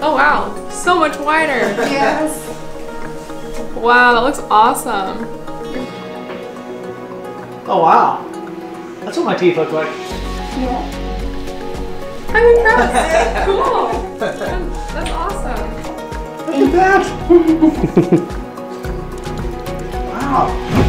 Oh wow, so much wider. Yes. Wow, that looks awesome. Oh wow, that's what my teeth look like. Yeah. I'm impressed. Cool. That's awesome. Look at that. Wow.